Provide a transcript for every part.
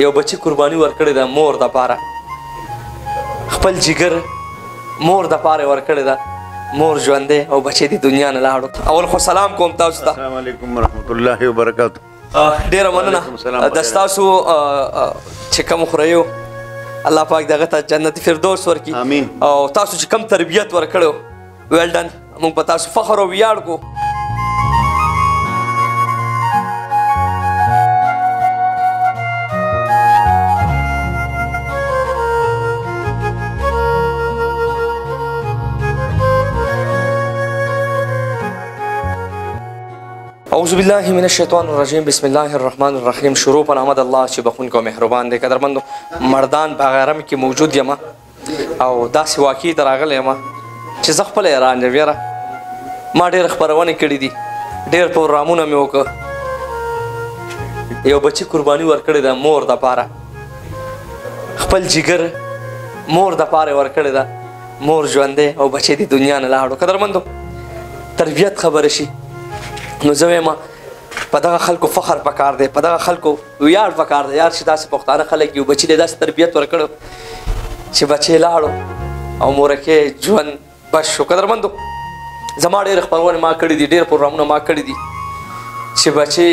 یو بچی قربانی ورکړی دا مور د پاره خپل جګر مور د پاره ورکړی دا مور ژوندې او بچی د دنیا نه لاړو. اول خو سلام کوم تاسو ته. السلام علیکم ورحمت الله وبرکاته. ډیره مننه د تاسو چې کوم خوريو الله پاک دغه ته جنت فردوس ورکړي امين. او تاسو چې کوم تربیت ورکړو ویل ډن موږ په تاسو فخر او ویاړ کوو. اعوذ بالله من الشیطان الرجیم بسم الله الرحمن الرحیم. شروع پر احمد الله چې بخونکو مهربان دی. قدرمند مردان باغرم کې موجود یم او داسې واقعي دراغلی یم چې زه خپل ایران دی ویره ما ډېر خبرونه کړې دي ډېر پروګرامونه مې وکړ. یو بچی قرباني ورکړې ده مور د پاره خپل جګر مور د پاره ورکړې ده مور ژوندې او بچی د دنیا نه لاړو. قدرمندو تربیت خبره شي نو زه وایم په دغه خلکو فخر پکار دی په دغه خلکو ویاړ پکار دی یار چې داسې پښتانه خلک یو بچي له داسې تربیت ورکړو چې بچی لاړو او مورکې ژوند بس شو. قدرمندو زما ډېر خبرونه ما کړي دي ډېر پروګرامونه ما کړي دي چې بچی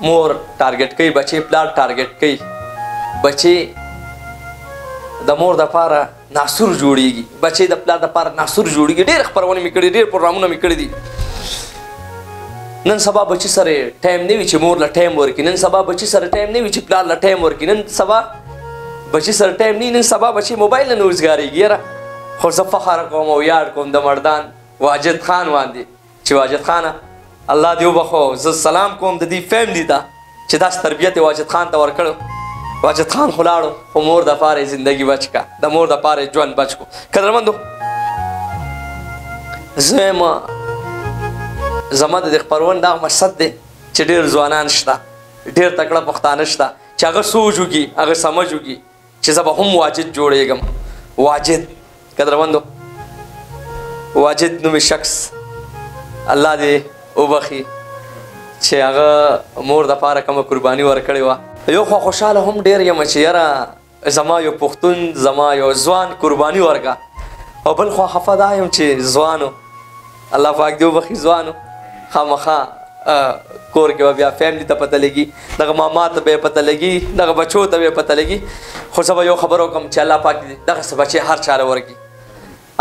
مور ټارګټ کوي بچی پلار ټارګټ کوي بچی د مور دپاره ناسور جوړیږي بچی د پلار دپاره ناسور جوړیږي. ډېر خبرونه مې کړي ډېر پروګرامونه مې کړي دي. نن سبا بچی سره ټایم نه وی چې مور لا ټایم ورکې نن سبا بچی سره ټایم نه وی چې پلار لا ټایم ورکې نن سبا بچی سره ټایم نه نن سبا بچی موبایل نه روزګاریږي. یاره خو زه فخر کوم او یار کوم د مردان واجد خان باندې چې واجد خان الله دې وبخو. زه سلام کوم د دې فیملی ته چې داسې تربیت واجد خان ته ورکړو. واجد خان خو لاړو خو مور دپاره یې زندګي بچ کا د مور دپاره یې ژوند بچ کو. قدرمندو زه زما د خپرون دغه مقصد دی چې ډېر ځوانان شته ډېر تکړه پښتانه شته چې هغه سوچ وکړي هغه سمجھ وکړي چې زه به هم واجد جوړېږم. واجد قدرمندو واجد نومې شخص الله دې وبخي چې هغه مور دپاره کومه قرباني ورکړې وه. یو خو خوشحاله هم ډېر یم چې یاره زما یو پښتون زما یو ځوان قرباني ورکړه او بل خو خفه دا یم چې ځوانو الله پاک دې وبخي ځوانو خامخا کور کې بیا فیملی ته پته لګي دغه ماما ته به پته لګي دغه بچو ته به پته لګي. خو زه یو خبر وکم چې الله پاک دې دغه څه بچي هر چاره ورکړي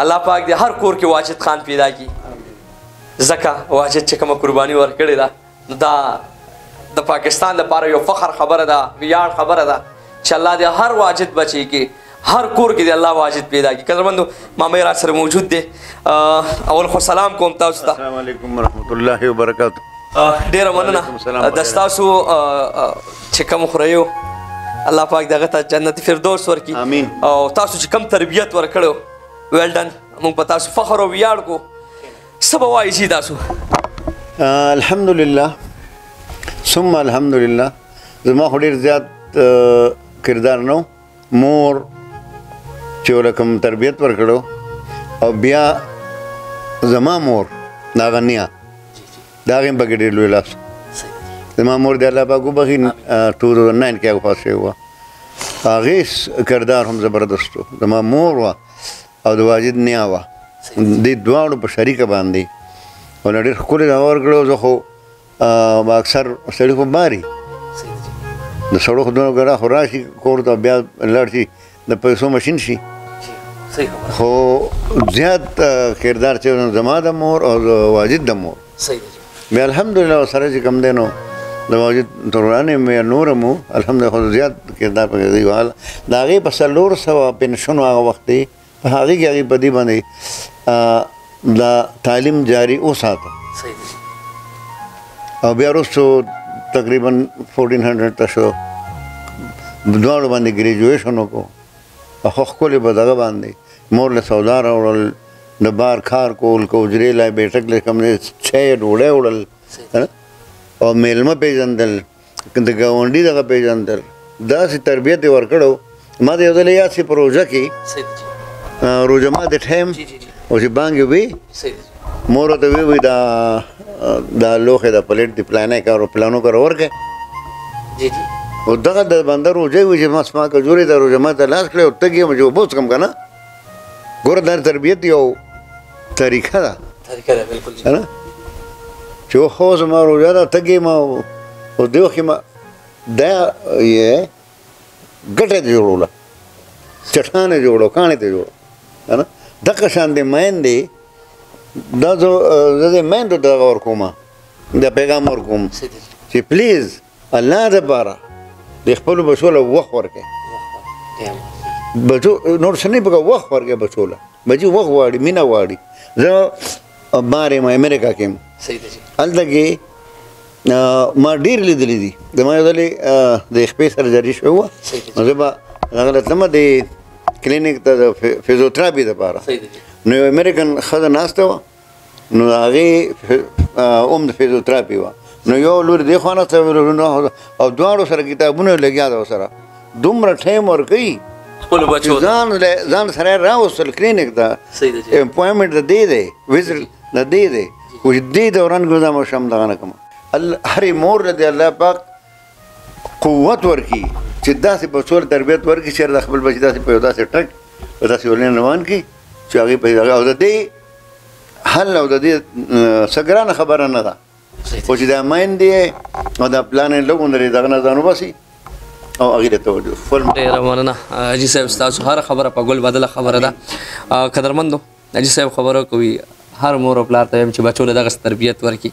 الله پاک دې هر کور کې واجد خان پیدا کړي. ځکه واجد چې کومه قرباني ورکړې ده دا د پاکستان لپاره یو فخر خبره ده ویاړ خبره ده چې الله دې هر واجد بچي کې هر کور کې د الله واجد پیدا کی. قدرمندو مامې را سره موجود دی. اول خو سلام کوم تاسو ته. السلام علیکم ورحمت الله وبرکاته. ډیره مننه د تاسو چې کوم خوريو الله پاک دغه ته جنت فردوس ورکړي امين. او تاسو چې کوم تربیت ورکړو ویل ډن موږ په تاسو فخر او ویاړ کو. سبا وایي شي تاسو الحمدلله ثم الحمدلله زما خو ډیر زیات کردار نو مور چې لکم تربیت ورکړو او بیا زما مور دغه نیا دا غیم بګې ډېر لوی لاس زما مور د الله پاک وبخي 2009 کې هغه پاسې وه هغې کردار هم زبردست و زما مور وه او د واجد نیا وه دې دواړو په شریکه باندې او نه ډېر ښکلې دغه ورکړی زه خو اکثر سړي خو باري د سړو خو دونه ګړه خو راشي کور ته بیا لاړ شي د پیسو مشین شي خو زیات کردار چې زما د مور او د واجد د مور بیا الحمدلله سره چې کوم دی نو د واجد ترورانې مې نورم و الحمدلله خو زیات کردار پکې دی د هغې په 400 پنشن هغه وخت دی په هغې کې هغې په دې باندې دا تعلیم جاري وساته او بیا وروستو تقریبا 1400 ته شو دواړو باندې ګریجویشن وکړو خو ښکلې به دغه باندې مور له سودا راوړل د بار کار کول کوجرې لا بیټک له کوم څه ډوډۍ وړل او میلمه پېژندل د ګاونډي دغه پېژندل داسې تربیت یې ورکړو. ما ته یو ځل یاد شي په روژه کې روژه ما د ټایم او چې بانګې وي مور ورته وی وی دا لوښی د پلیټ د پلانې کارو پلانو کار ورکې او دغه د باندې روزه وي چې ما سما کجوري د روزه ما ته لاس کړو او تګي مجو بوس کم کنه ګور د تربیت یو طریقه ده بالکل جی انا جو خو زما روزه ده تګي ما او دوخه ما دا یې ګټه جوړوله چټانه جوړو کانه ته جوړو انا دغه شان دې مېندې دا زه دې مېندو دا ور کومه دا پیغام ور کوم چې پلیز الله دې بارا د خپل بچو له وخت ورکې بچو نور څه نه پکې وخت ورکې بچو له بچو وخت واړي مینا واړي زه بارې ما امریکا کې صحیح دي الدغه ما ډیر لیدلې دي د ما یادلې د خپل سرجری شو زه به هغه ته ما د کلینیک ته فزیوتراپی ته بارا صحیح دي نو امریکن خزه ناشته نو هغه د فزیوتراپی و نو یو لور دی خانه ته ورونه او دوه سره کتابونه لګیا دا سره دومره ټیم ور کوي خپل بچو ځان سره راوصل کلینیک دا اپوینټمنٹ د دې دی وزر د دې دی او دې دوران ګوزا مو شم دغه کوم هرې مور رضی الله پاک قوت ورکی چې داسې په څول تربیت ورکی چې د خپل بچی داسې په داسې ټک داسې ولین روان کی چې هغه په هغه او د دې حل او د دې سګران خبره نه ده او چې دا مېندې او دا پلان لګوندري دغه نه ځانو بسي او هغه ته توجه فل ډیره مننه حاجی صاحب تاسو هر خبره په ګل بدله خبره ده قدرمندو حاجی صاحب خبره کوي هر مور او پلار ته چې بچو له دغه تربیت ورکي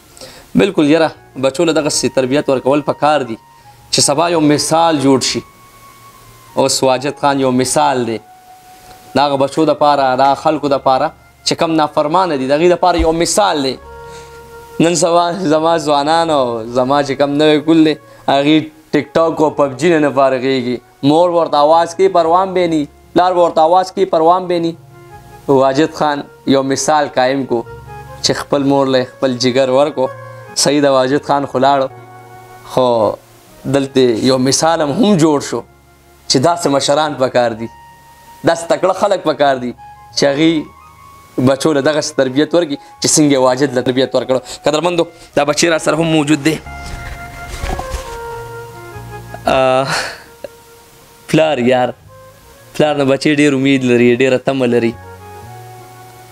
بالکل یره بچو له دغه تربیت ورکول په کار دي چې سبا یو مثال جوړ شي او واجد خان یو مثال دی دا بچو د پاره دا خلکو د پاره چې کم نافرمانه دي دغه د پاره یو مثال دی نن سبا زما ځوانان او زما چې کم نوې کول هغې ټیک ټاک او پبجي نه فارغېږي مور ورته آواز کوي پروام به نه پلار ورته آواز کوي پروام به نه واجد خان یو مثال قایم کو چې خپل مور له خپل جګر ورکو سید واجد خان خلاړو خو دلته یو مثال هم جوړ شو چې داسې مشران پکار دي داسې تکړه خلک پکار دي چې هغې بچو له دغه تربیت ورکی چې څنګه واجد له تربیت ورکړو قدرمندو دا بچی را سره هم موجود دی پلار یار پلار نه بچی ډېر امید لري ډېره تمه لري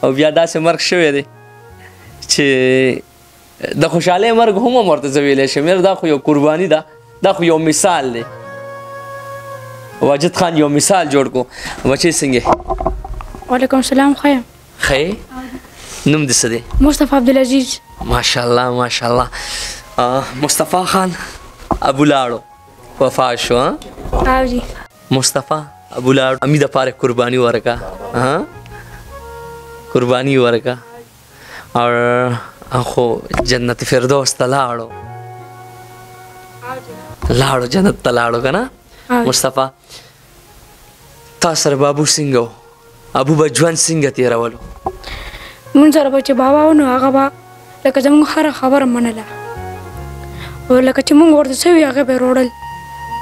او بیا داسې مرګ شوی دی چې د خوشحالۍ مرګ هم هم ورته زه ویلی شم یاره دا خو یو قرباني ده دا خو یو مثال دی واجد خان یو مثال جوړ کو بچی څنګه وعلیکم السلام خیر خی نوم دې څه دی مصطفی عبدالعزیز ماشاءالله ماشاءالله مصطفی خان ابولاړو وفا شو جی مصطفی ابولاړو امید لپاره قرباني ورکا قرباني ورکا اور اخو جنت فردوس ته لاړو جنت ته لاړو کنه مصطفی تاسو سره بابو سنگو ابو بجوان څنګه تیرولو مونږ سره بچ بابا نو هغه با لکه زموږ هر خبر منله او لکه چې مونږ ورته سوي هغه به روړل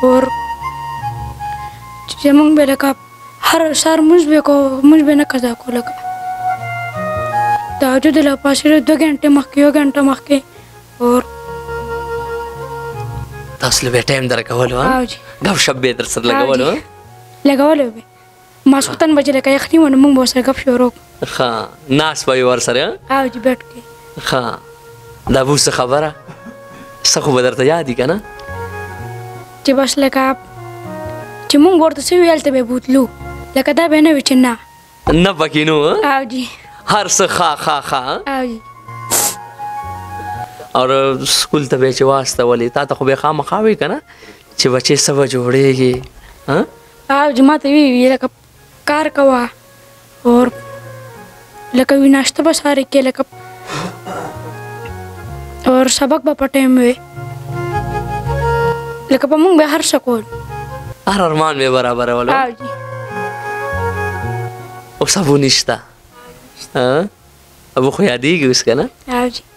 اور چې مونږ به لکه هر سر مونږ به نه قضا کوله تاجو د لا پاسره 2 غنټه مخکې 1 غنټه مخکې اور تاسو له ټایم درکولو ها دا شب به در سره لګولو به ماسوتن بجې لکه یخني ونه مونږ به سره ګپ شروع ښه ناس به ور سره او جی بیټ کې ښه دا به څه خبره څه خو به درته یادي که نه چې بس لکه چې مونږ ورته څه ویل ته به بوتلو لکه دا به نه وي چې نه نه پکې نو او جی هر څه ښه او جی اور سکول ته به یې چې واستولې تا ته خو به خامخا وي که نه چې بچې څه به جوړېږي او جی ما ته ویي لکه کار کوا اور لکه وی ناشته به ساره کې لکه اور سبق به په ټایم وي لکه په مونږ به هر څه کول هر ارمان به برابره ولو او سبو نشته ابو خو یادېږي اوس که نه